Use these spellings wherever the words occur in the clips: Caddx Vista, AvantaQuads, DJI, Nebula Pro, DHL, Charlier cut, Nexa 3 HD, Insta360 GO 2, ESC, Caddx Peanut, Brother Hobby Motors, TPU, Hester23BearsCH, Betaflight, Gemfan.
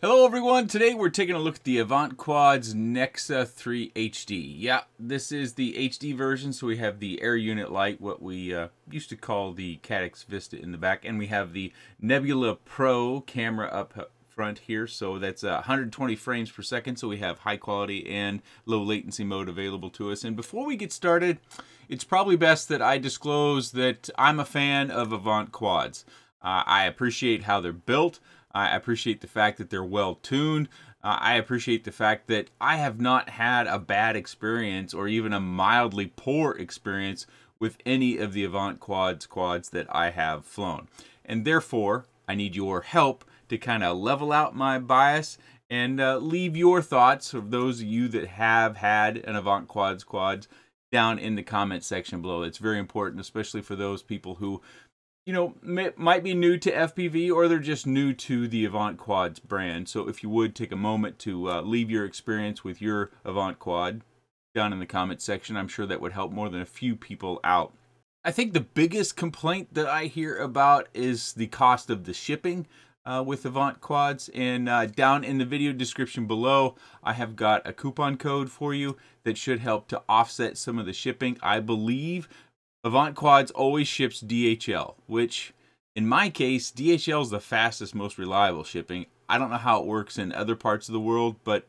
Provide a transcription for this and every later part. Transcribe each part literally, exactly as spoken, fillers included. Hello everyone, today we're taking a look at the AvantaQuads Nexa three H D. Yeah, this is the H D version, so we have the air unit light, what we uh, used to call the Caddx Vista in the back, and we have the Nebula Pro camera up front here, so that's uh, one hundred twenty frames per second, so we have high quality and low latency mode available to us. And before we get started, it's probably best that I disclose that I'm a fan of AvantaQuads. Uh, I appreciate how they're built. I appreciate the fact that they're well tuned. Uh, I appreciate the fact that I have not had a bad experience or even a mildly poor experience with any of the AvantaQuads quads that I have flown. And therefore, I need your help to kind of level out my bias and uh, leave your thoughts of those of you that have had an AvantaQuads quads down in the comment section below. It's very important, especially for those people who you know, may, might be new to F P V, or they're just new to the AvantaQuads brand. So if you would take a moment to uh, leave your experience with your AvantaQuad down in the comment section, I'm sure that would help more than a few people out. I think the biggest complaint that I hear about is the cost of the shipping uh, with AvantaQuads. And uh, down in the video description below, I have got a coupon code for you that should help to offset some of the shipping. I believe AvantaQuads always ships D H L, which in my case, D H L is the fastest, most reliable shipping. I don't know how it works in other parts of the world, but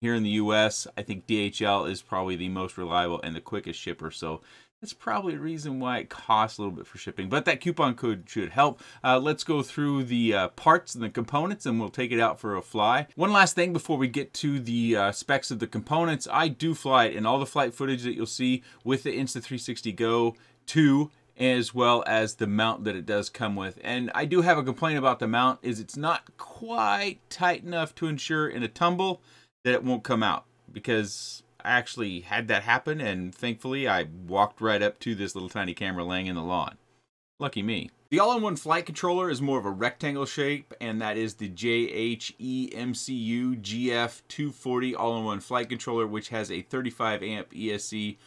here in the U S, I think D H L is probably the most reliable and the quickest shipper. So that's probably a reason why it costs a little bit for shipping, but that coupon code should help. Uh, let's go through the uh, parts and the components, and we'll take it out for a fly. One last thing before we get to the uh, specs of the components. I do fly it in all the flight footage that you'll see with the Insta three sixty Go two, as well as the mount that it does come with. And I do have a complaint about the mount, is it's not quite tight enough to ensure in a tumble that it won't come out, because I actually had that happen, and thankfully I walked right up to this little tiny camera laying in the lawn. Lucky me. The all-in-one flight controller is more of a rectangle shape, and that is the J H E M C U G F two forty all-in-one flight controller, which has a thirty-five amp E S C,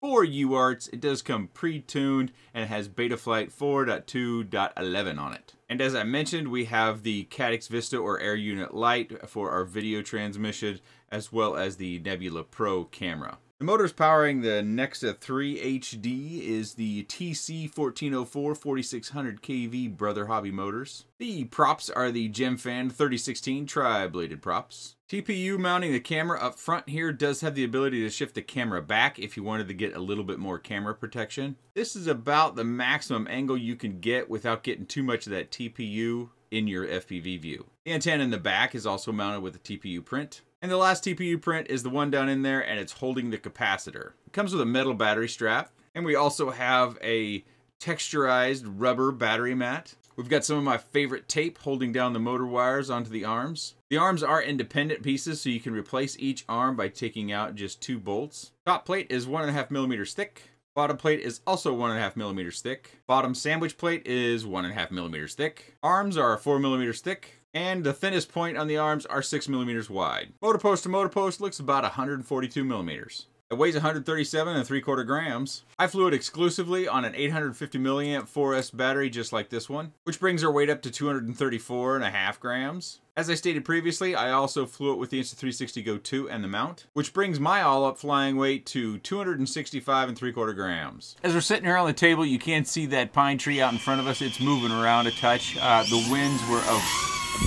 four U A R Ts. It does come pre-tuned, and it has Betaflight four point two point eleven on it. And as I mentioned, we have the Caddx Vista or air unit light for our video transmission, as well as the Nebula Pro camera. The motors powering the Nexa three H D is the T C fourteen oh four forty-six hundred K V Brother Hobby Motors. The props are the Gemfan thirty sixteen tri-bladed props. T P U mounting the camera up front here does have the ability to shift the camera back if you wanted to get a little bit more camera protection. This is about the maximum angle you can get without getting too much of that T P U in your F P V view. The antenna in the back is also mounted with a T P U print. And the last T P U print is the one down in there, and it's holding the capacitor. It comes with a metal battery strap, and we also have a texturized rubber battery mat. We've got some of my favorite tape holding down the motor wires onto the arms. The arms are independent pieces, so you can replace each arm by taking out just two bolts. Top plate is one and a half millimeters thick. Bottom plate is also one and a half millimeters thick. Bottom sandwich plate is one and a half millimeters thick. Arms are four millimeters thick. And the thinnest point on the arms are six millimeters wide. Motor post to motor post looks about one hundred forty-two millimeters. It weighs one hundred thirty-seven and three quarter grams. I flew it exclusively on an eight hundred fifty milliamp four S battery, just like this one, which brings our weight up to two hundred thirty-four and a half grams. As I stated previously, I also flew it with the Insta three sixty Go two and the mount, which brings my all-up flying weight to two hundred sixty-five and three quarter grams. As we're sitting here on the table, you can see that pine tree out in front of us. It's moving around a touch. Uh, the winds were of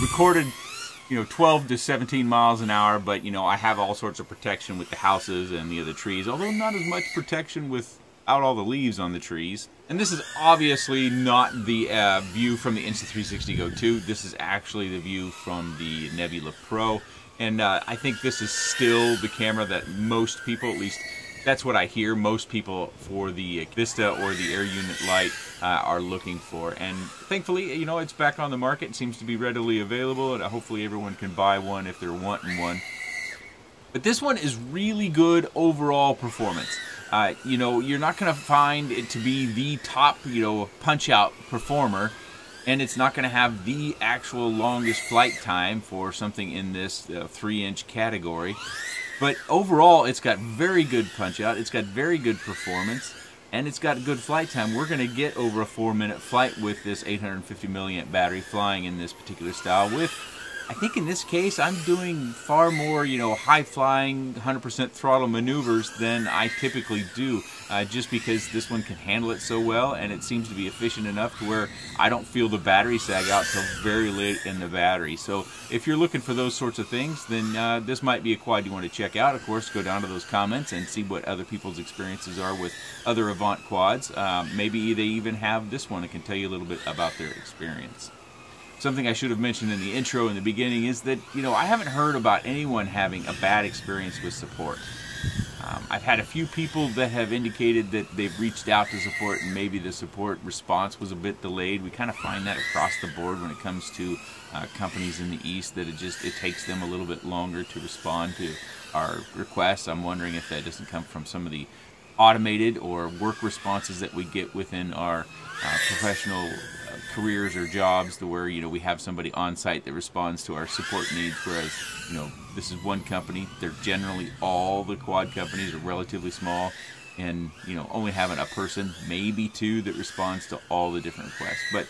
recorded, you know, twelve to seventeen miles an hour, but you know, I have all sorts of protection with the houses and the other trees, although not as much protection without all the leaves on the trees. And this is obviously not the uh, view from the Insta three sixty Go two. This is actually the view from the Nebula Pro, and uh, I think this is still the camera that most people, at least that's what I hear, most people for the Vista or the air unit light uh, are looking for. And thankfully, you know, it's back on the market. It seems to be readily available, and hopefully everyone can buy one if they're wanting one. But this one is really good overall performance. Uh, you know, you're not going to find it to be the top, you know, punch-out performer, and it's not going to have the actual longest flight time for something in this uh, three inch category. But overall, it's got very good punch-out, it's got very good performance, and it's got good flight time. We're going to get over a four minute flight with this eight hundred fifty milliamp battery flying in this particular style with I think in this case, I'm doing far more, you know, high-flying, one hundred percent throttle maneuvers than I typically do, uh, just because this one can handle it so well, and it seems to be efficient enough to where I don't feel the battery sag out till very late in the battery. So if you're looking for those sorts of things, then uh, this might be a quad you want to check out. Of course, go down to those comments and see what other people's experiences are with other Avant quads. Uh, maybe they even have this one and can tell you a little bit about their experience. Something I should have mentioned in the intro in the beginning is that, you know, I haven't heard about anyone having a bad experience with support. Um, I've had a few people that have indicated that they've reached out to support and maybe the support response was a bit delayed. We kind of find that across the board when it comes to uh, companies in the East, that it just, it takes them a little bit longer to respond to our requests. I'm wondering if that doesn't come from some of the automated or work responses that we get within our uh, professional careers or jobs, to where, you know, we have somebody on site that responds to our support needs, whereas, you know, this is one company. They're generally, all the quad companies are relatively small, and, you know, only having a person, maybe two, that responds to all the different requests. But,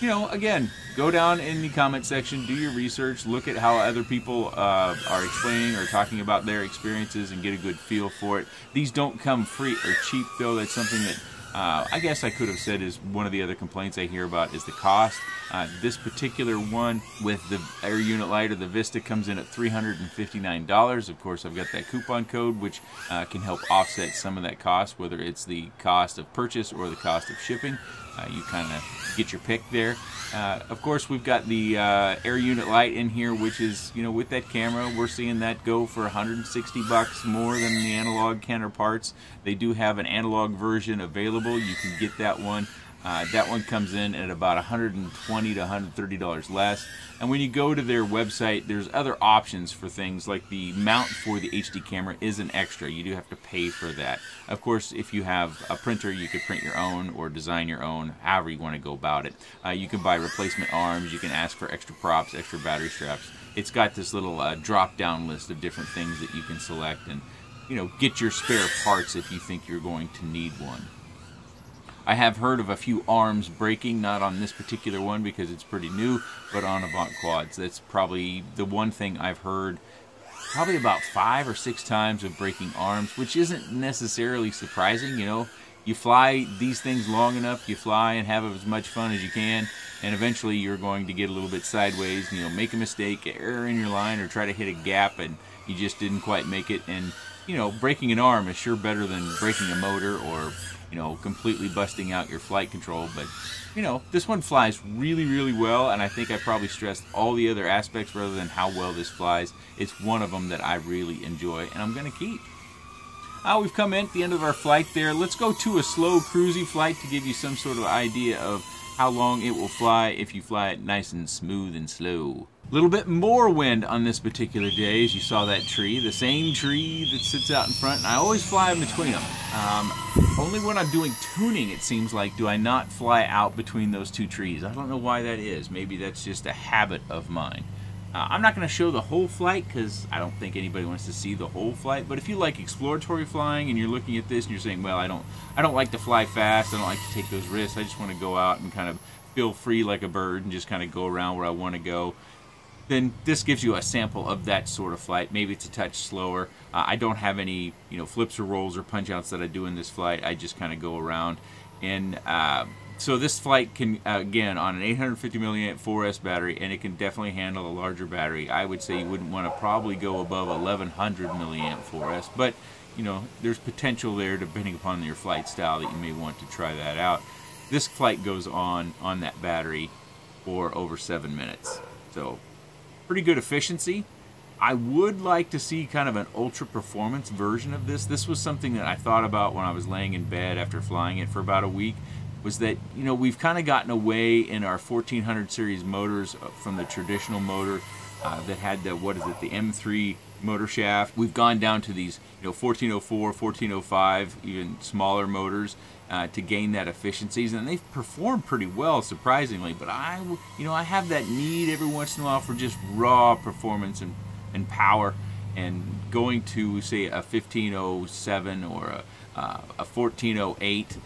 you know, again, go down in the comment section, do your research, look at how other people uh, are explaining or talking about their experiences, and get a good feel for it. These don't come free or cheap, though. That's something that Uh, I guess I could have said is one of the other complaints I hear about is the cost. Uh, this particular one with the air unit lighter, the Vista, comes in at three hundred fifty-nine dollars. Of course, I've got that coupon code, which uh, can help offset some of that cost, whether it's the cost of purchase or the cost of shipping. Uh, you kind of get your pick there. Uh, of course, we've got the uh, air unit light in here, which is, you know, with that camera, we're seeing that go for one hundred sixty bucks more than the analog counterparts. They do have an analog version available. You can get that one. Uh, that one comes in at about one hundred twenty to one hundred thirty dollars less. And when you go to their website, there's other options for things like the mount for the H D camera is an extra. You do have to pay for that. Of course, if you have a printer, you could print your own or design your own, however you want to go about it. Uh, you can buy replacement arms. You can ask for extra props, extra battery straps. It's got this little uh, drop-down list of different things that you can select and, you know, get your spare parts if you think you're going to need one. I have heard of a few arms breaking, not on this particular one because it's pretty new, but on AvantaQuads. That's probably the one thing I've heard probably about five or six times of breaking arms, which isn't necessarily surprising. You know, you fly these things long enough, you fly and have as much fun as you can, and eventually you're going to get a little bit sideways, you know, make a mistake, error in your line, or try to hit a gap, and you just didn't quite make it. And, you know, breaking an arm is sure better than breaking a motor or, you know, completely busting out your flight control. But, you know, this one flies really, really well, and I think I probably stressed all the other aspects rather than how well this flies. It's one of them that I really enjoy, and I'm going to keep. Uh, we've come in at the end of our flight there. Let's go to a slow, cruisy flight to give you some sort of idea of how long it will fly if you fly it nice and smooth and slow. A little bit more wind on this particular day, as you saw that tree, the same tree that sits out in front, and I always fly in between them. Um, only when I'm doing tuning, it seems like, do I not fly out between those two trees. I don't know why that is. Maybe that's just a habit of mine. Uh, I'm not going to show the whole flight because I don't think anybody wants to see the whole flight. But if you like exploratory flying and you're looking at this and you're saying, well, I don't, I don't like to fly fast. I don't like to take those risks. I just want to go out and kind of feel free like a bird and just kind of go around where I want to go. Then this gives you a sample of that sort of flight. Maybe it's a touch slower. Uh, I don't have any, you know, flips or rolls or punch outs that I do in this flight. I just kind of go around and. Uh, So this flight can, again, on an eight hundred fifty milliamp hour four S battery, and it can definitely handle a larger battery. I would say you wouldn't want to probably go above eleven hundred milliamp hour four S, but, you know, there's potential there depending upon your flight style that you may want to try that out. This flight goes on on that battery for over seven minutes. So pretty good efficiency. I would like to see kind of an ultra performance version of this. This was something that I thought about when I was laying in bed after flying it for about a week. Was that, you know, we've kind of gotten away in our fourteen hundred series motors from the traditional motor uh, that had the, what is it, the M three motor shaft. We've gone down to these, you know, fourteen oh four, fourteen oh five, even smaller motors uh, to gain that efficiencies, and they've performed pretty well, surprisingly. But I, you know, I have that need every once in a while for just raw performance and, and power, and going to, say, a fifteen oh seven or a, uh, a fourteen oh eight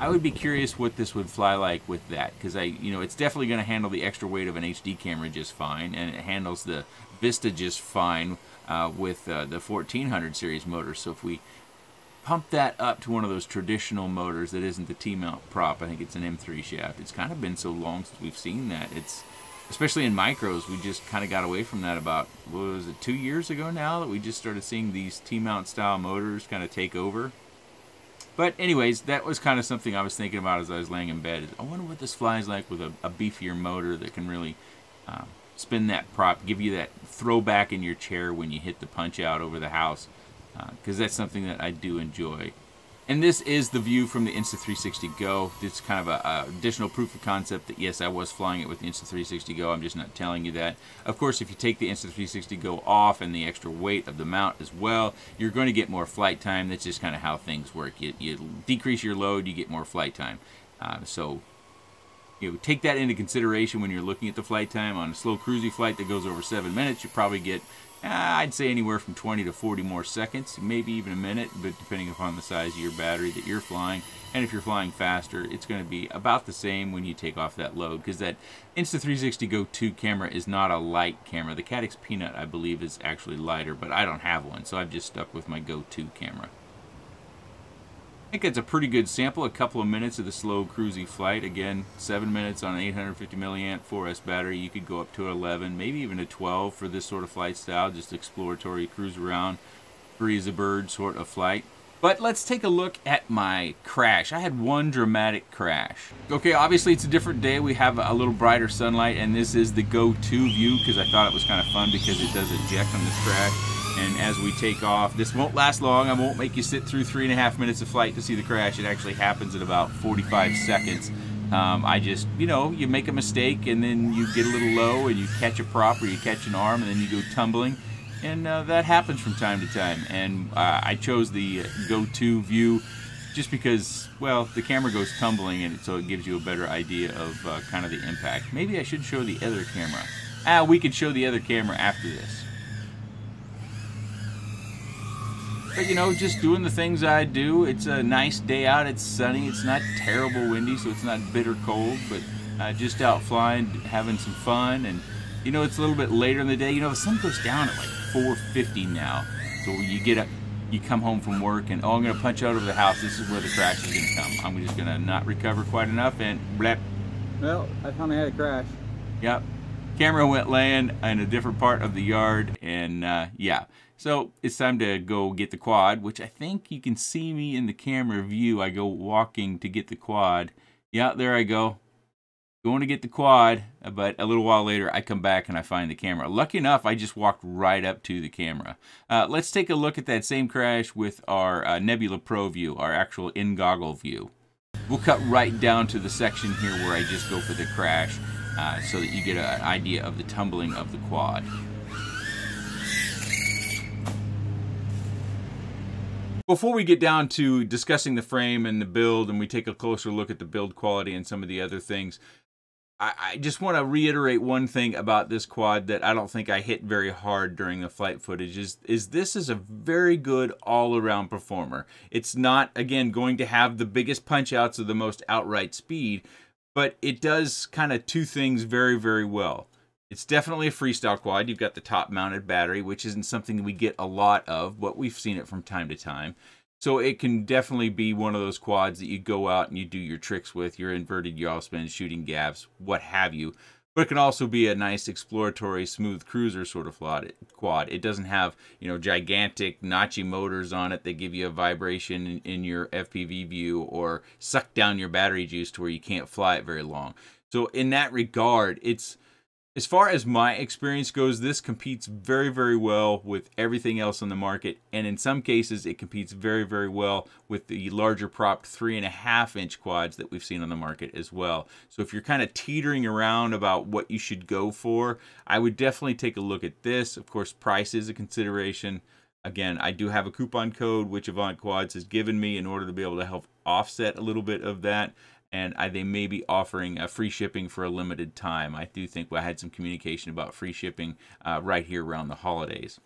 I would be curious what this would fly like with that, because I, you know, it's definitely going to handle the extra weight of an H D camera just fine, and it handles the Vista just fine uh, with uh, the fourteen hundred series motor. So if we pump that up to one of those traditional motors that isn't the T-mount prop, I think it's an M three shaft. It's kind of been so long since we've seen that. It's especially in micros, we just kind of got away from that about, what was it, two years ago now, that we just started seeing these T-mount style motors kind of take over. But anyways, that was kind of something I was thinking about as I was laying in bed. Is I wonder what this flies like with a, a beefier motor that can really uh, spin that prop, give you that throwback in your chair when you hit the punch out over the house. Because uh, that's something that I do enjoy. And this is the view from the Insta three sixty Go. It's kind of a, a additional proof of concept that yes, I was flying it with the Insta three sixty Go. I'm just not telling you that. Of course, if you take the Insta three sixty Go off and the extra weight of the mount as well, you're going to get more flight time. That's just kind of how things work. You, you decrease your load, you get more flight time. Uh, so you know, take that into consideration when you're looking at the flight time. On a slow cruisy flight that goes over seven minutes, you probably get I'd say anywhere from twenty to forty more seconds, maybe even a minute, but depending upon the size of your battery that you're flying. And if you're flying faster, it's going to be about the same when you take off that load, because that Insta three sixty Go two camera is not a light camera. The Caddx Peanut, I believe, is actually lighter, but I don't have one, so I've just stuck with my Go two camera. I think that's a pretty good sample, a couple of minutes of the slow cruisy flight. Again, seven minutes on an eight hundred fifty milliamp four S battery. You could go up to eleven, maybe even a twelve for this sort of flight style, just exploratory, cruise around, free as a bird sort of flight. But let's take a look at my crash. I had one dramatic crash. Okay, obviously it's a different day. We have a little brighter sunlight, and this is the Go two view because I thought it was kind of fun because it does eject on this crash. And as we take off, this won't last long. I won't make you sit through three and a half minutes of flight to see the crash. It actually happens in about forty-five seconds. Um, I just, you know, you make a mistake and then you get a little low and you catch a prop or you catch an arm and then you go tumbling. And uh, that happens from time to time. And uh, I chose the Go two view just because, well, the camera goes tumbling and so it gives you a better idea of uh, kind of the impact. Maybe I should show the other camera. Ah, we could show the other camera after this. But, you know, just doing the things I do. It's a nice day out. It's sunny. It's not terrible windy, so it's not bitter cold. But uh, just out flying, having some fun. And, you know, it's a little bit later in the day. You know, the sun goes down at like four fifty now. So you get up, you come home from work, and, oh, I'm going to punch out over the house. This is where the crash is going to come. I'm just going to not recover quite enough, and blep. Well, I finally had a crash. Yep. Camera went laying in a different part of the yard, and, uh, yeah. So it's time to go get the quad, which I think you can see me in the camera view. I go walking to get the quad. Yeah, there I go. Going to get the quad, but a little while later I come back and I find the camera. Lucky enough, I just walked right up to the camera. Uh, let's take a look at that same crash with our uh, Nebula Pro view, our actual in-goggle view. We'll cut right down to the section here where I just go for the crash uh, so that you get an idea of the tumbling of the quad. Before we get down to discussing the frame and the build, and we take a closer look at the build quality and some of the other things, I, I just want to reiterate one thing about this quad that I don't think I hit very hard during the flight footage, is, is this is a very good all-around performer. It's not, again, going to have the biggest punch-outs or the most outright speed, but it does kind of two things very, very well. It's definitely a freestyle quad. You've got the top-mounted battery, which isn't something we get a lot of, but we've seen it from time to time. So it can definitely be one of those quads that you go out and you do your tricks with, your inverted yaw spins, shooting gaps, what have you. But it can also be a nice exploratory, smooth cruiser sort of quad. It doesn't have, you know, gigantic notchy motors on it that give you a vibration in, in your F P V view or suck down your battery juice to where you can't fly it very long. So in that regard, it's... as far as my experience goes, this competes very, very well with everything else on the market. And in some cases, it competes very, very well with the larger propped three and a half inch quads that we've seen on the market as well. So if you're kind of teetering around about what you should go for, I would definitely take a look at this. Of course, price is a consideration. Again, I do have a coupon code, which AvantaQuads has given me in order to be able to help offset a little bit of that. And I, they may be offering a free shipping for a limited time. I do think I had some communication about free shipping uh, right here around the holidays.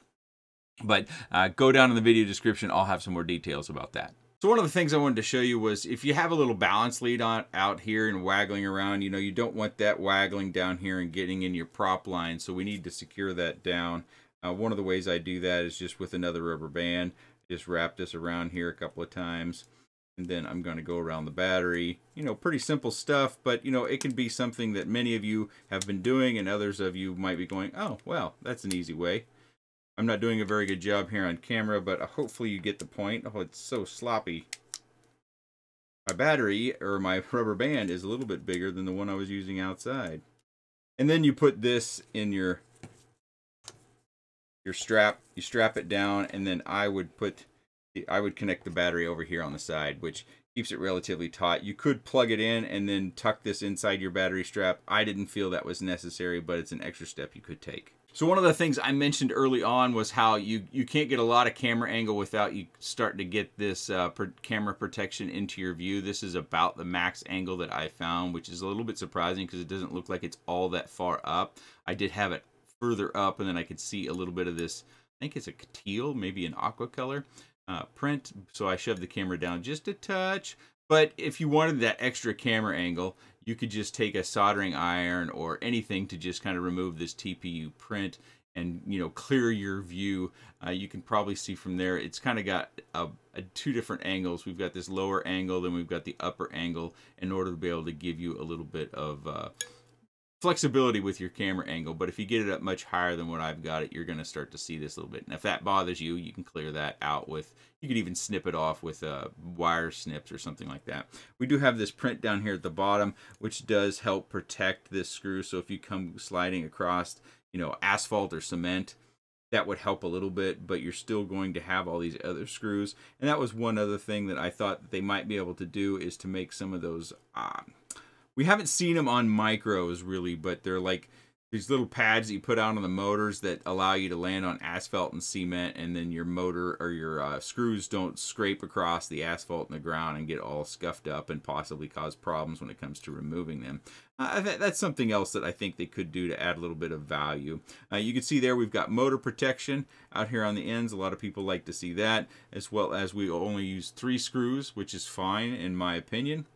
But uh, go down in the video description. I'll have some more details about that. So one of the things I wanted to show you was if you have a little balance lead on out here and waggling around, you know, you don't want that waggling down here and getting in your prop line. So we need to secure that down. Uh, one of the ways I do that is just with another rubber band. Just wrap this around here a couple of times. And then I'm going to go around the battery. You know, pretty simple stuff, but you know, it can be something that many of you have been doing and others of you might be going, oh, well, that's an easy way. I'm not doing a very good job here on camera, but hopefully you get the point. Oh, it's so sloppy. My battery, or my rubber band, is a little bit bigger than the one I was using outside. And then you put this in your, your strap, you strap it down, and then I would put... I would connect the battery over here on the side, which keeps it relatively taut. You could plug it in and then tuck this inside your battery strap. I didn't feel that was necessary, but it's an extra step you could take. So one of the things I mentioned early on was how you, you can't get a lot of camera angle without you starting to get this uh, per camera protection into your view. This is about the max angle that I found, which is a little bit surprising because it doesn't look like it's all that far up. I did have it further up, and then I could see a little bit of this, I think it's a teal, maybe an aqua color. Uh, print, so I shoved the camera down just a touch. But if you wanted that extra camera angle, you could just take a soldering iron or anything to just kind of remove this T P U print and, you know, clear your view. Uh, you can probably see from there, it's kind of got a, a two different angles. We've got this lower angle, then we've got the upper angle in order to be able to give you a little bit of uh, flexibility with your camera angle. But if you get it up much higher than what I've got it, you're going to start to see this a little bit. And if that bothers you, you can clear that out with, you could even snip it off with uh, wire snips or something like that. We do have this print down here at the bottom, which does help protect this screw. So if you come sliding across, you know, asphalt or cement, that would help a little bit, but you're still going to have all these other screws. And that was one other thing that I thought they might be able to do, is to make some of those, uh, we haven't seen them on micros really, but they're like these little pads that you put out on the motors that allow you to land on asphalt and cement, and then your motor or your uh, screws don't scrape across the asphalt and the ground and get all scuffed up and possibly cause problems when it comes to removing them. Uh, that, that's something else that I think they could do to add a little bit of value. Uh, you can see there we've got motor protection out here on the ends. A lot of people like to see that, as well as we only use three screws, which is fine in my opinion.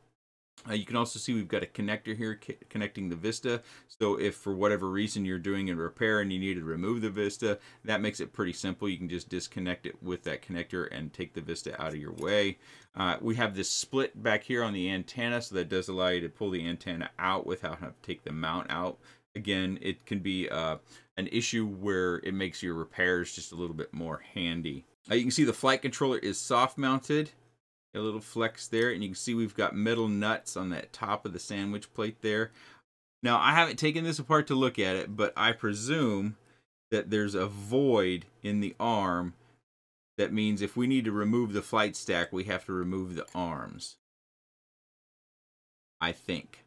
Uh, you can also see we've got a connector here connecting the Vista. So if for whatever reason you're doing a repair and you need to remove the Vista, that makes it pretty simple. You can just disconnect it with that connector and take the Vista out of your way. Uh, we have this split back here on the antenna, so that does allow you to pull the antenna out without having to take the mount out. Again, it can be uh, an issue where it makes your repairs just a little bit more handy. Uh, you can see the flight controller is soft mounted. A little flex there, and you can see we've got metal nuts on that top of the sandwich plate there. Now, I haven't taken this apart to look at it, but I presume that there's a void in the arm. That means if we need to remove the flight stack, we have to remove the arms, I think.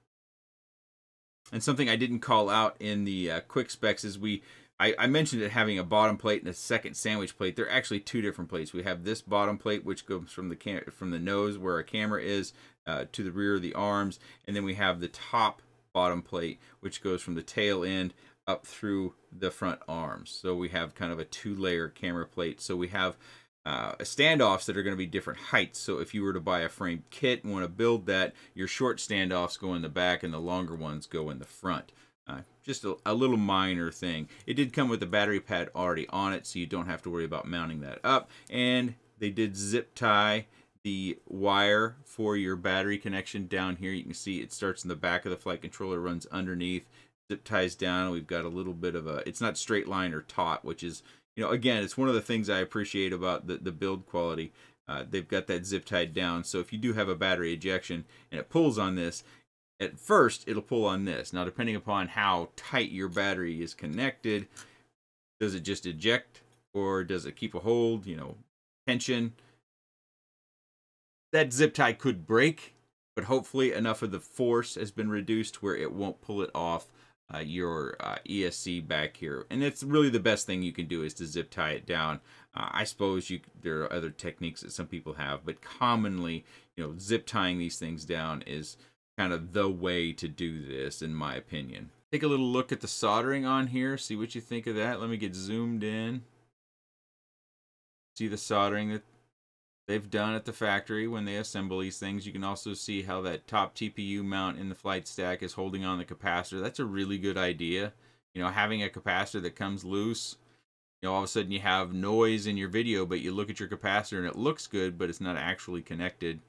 And something I didn't call out in the uh, quick specs is we I, I mentioned it having a bottom plate and a second sandwich plate. They're actually two different plates. We have this bottom plate, which goes from the cam from the nose where our camera is uh, to the rear of the arms, and then we have the top bottom plate, which goes from the tail end up through the front arms. So we have kind of a two-layer camera plate. So we have uh, standoffs that are going to be different heights. So if you were to buy a frame kit and want to build that, your short standoffs go in the back, and the longer ones go in the front. Uh, just a, a little minor thing. It did come with the battery pad already on it, so you don't have to worry about mounting that up. And they did zip tie the wire for your battery connection down here. You can see it starts in the back of the flight controller, runs underneath, zip ties down. We've got a little bit of a, it's not straight line or taut, which is, you know, again, it's one of the things I appreciate about the, the build quality. Uh, they've got that zip tied down, so if you do have a battery ejection and it pulls on this, at first, it'll pull on this. Now, depending upon how tight your battery is connected, does it just eject or does it keep a hold, you know, tension? That zip tie could break, but hopefully enough of the force has been reduced where it won't pull it off uh, your uh, E S C back here. And it's really the best thing you can do is to zip tie it down. Uh, I suppose you, there are other techniques that some people have, but commonly, you know, zip tying these things down is kind of the way to do this, in my opinion. Take a little look at the soldering on here, see what you think of that. Let me get zoomed in. See the soldering that they've done at the factory when they assemble these things. You can also see how that top T P U mount in the flight stack is holding on the capacitor. That's a really good idea. You know, having a capacitor that comes loose, you know, all of a sudden you have noise in your video, but you look at your capacitor and it looks good, but it's not actually connected.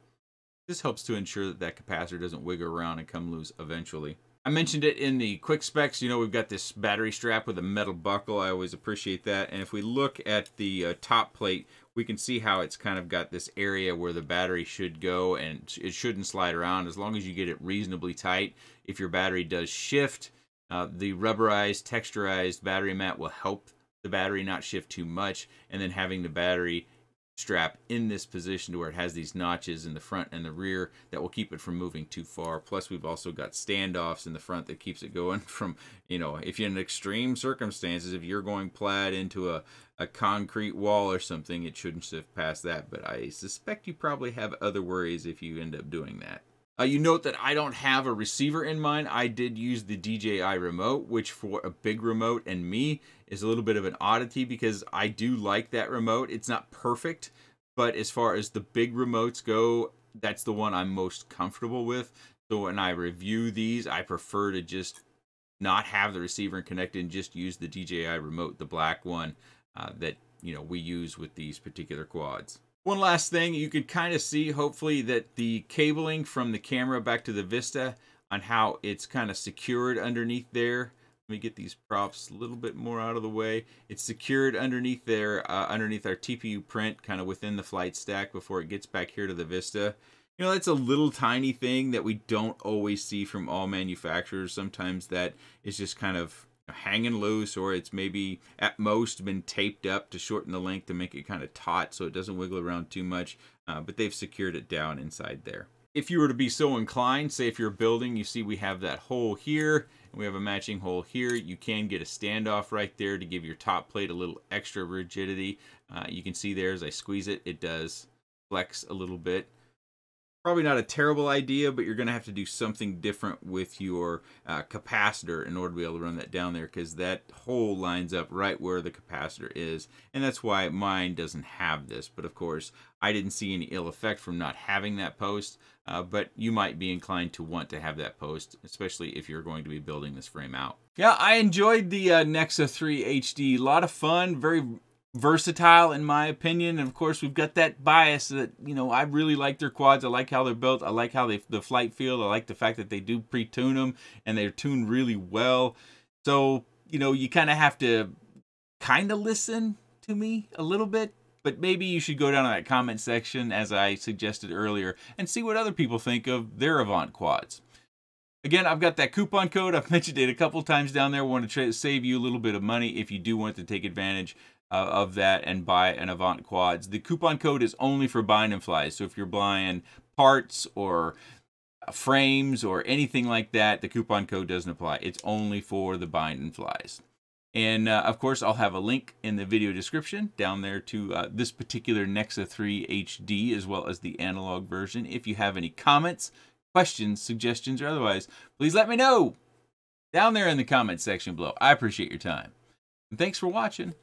This helps to ensure that that capacitor doesn't wiggle around and come loose eventually. I mentioned it in the quick specs. You know, we've got this battery strap with a metal buckle. I always appreciate that. And if we look at the uh, top plate, we can see how it's kind of got this area where the battery should go, and it shouldn't slide around as long as you get it reasonably tight. If your battery does shift, uh, the rubberized, texturized battery mat will help the battery not shift too much, and then having the battery strap in this position to where it has these notches in the front and the rear that will keep it from moving too far. Plus we've also got standoffs in the front that keeps it going from, you know, if you're in extreme circumstances, if you're going plaid into a, a concrete wall or something, it shouldn't shift past that. But I suspect you probably have other worries if you end up doing that. Uh, you note that I don't have a receiver in mind. I did use the D J I remote, which for a big remote and me is a little bit of an oddity because I do like that remote. It's not perfect, but as far as the big remotes go, that's the one I'm most comfortable with. So when I review these, I prefer to just not have the receiver connected and just use the D J I remote, the black one uh, that you know we use with these particular quads. One last thing, you could kind of see, hopefully, that the cabling from the camera back to the Vista on how it's kind of secured underneath there. Let me get these props a little bit more out of the way. It's secured underneath there, uh, underneath our T P U print, kind of within the flight stack before it gets back here to the Vista. You know, that's a little tiny thing that we don't always see from all manufacturers. Sometimes that is just kind of hanging loose, or it's maybe at most been taped up to shorten the length to make it kind of taut so it doesn't wiggle around too much, uh, but they've secured it down inside there. If you were to be so inclined, say if you're building, you see we have that hole here and we have a matching hole here. You can get a standoff right there to give your top plate a little extra rigidity. Uh, you can see there as I squeeze it, it does flex a little bit. Probably not a terrible idea, but you're going to have to do something different with your uh, capacitor in order to be able to run that down there, because that hole lines up right where the capacitor is, and that's why mine doesn't have this. But of course, I didn't see any ill effect from not having that post, uh, but you might be inclined to want to have that post, especially if you're going to be building this frame out. Yeah, I enjoyed the uh, Nexa three H D. A lot of fun, very versatile in my opinion, and of course we've got that bias that, you know, I really like their quads. I like how they're built. I like how they the flight feel. I like the fact that they do pre-tune them and they're tuned really well. So, you know, you kind of have to kind of listen to me a little bit, but maybe you should go down to that comment section as I suggested earlier and see what other people think of their Avant quads. Again, I've got that coupon code. I've mentioned it a couple times down there. I want to try to save you a little bit of money if you do want to take advantage uh, of that and buy an Avant Quads. The coupon code is only for bind and flies. So if you're buying parts or frames or anything like that, the coupon code doesn't apply. It's only for the bind and flies. And uh, of course, I'll have a link in the video description down there to uh, this particular Nexa three H D as well as the analog version. If you have any comments, questions, suggestions, or otherwise, please let me know down there in the comment section below. I appreciate your time. And thanks for watching.